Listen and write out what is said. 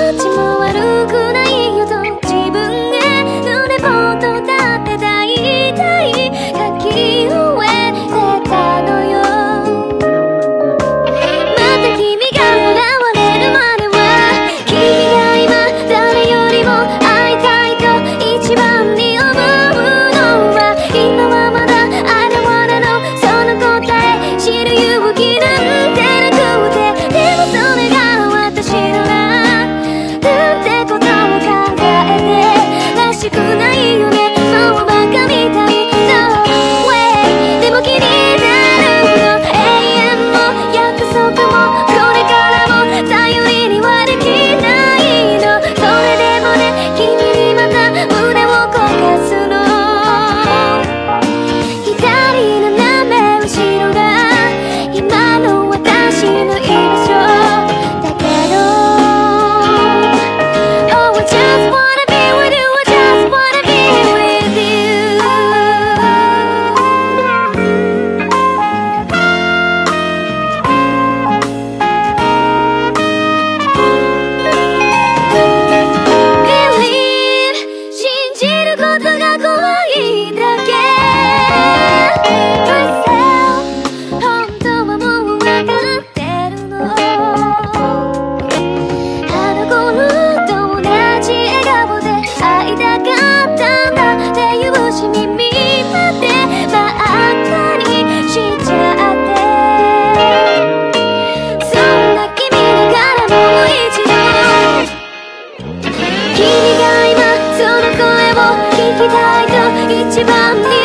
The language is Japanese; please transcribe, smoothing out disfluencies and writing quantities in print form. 君が今その声を聞きたいと一番に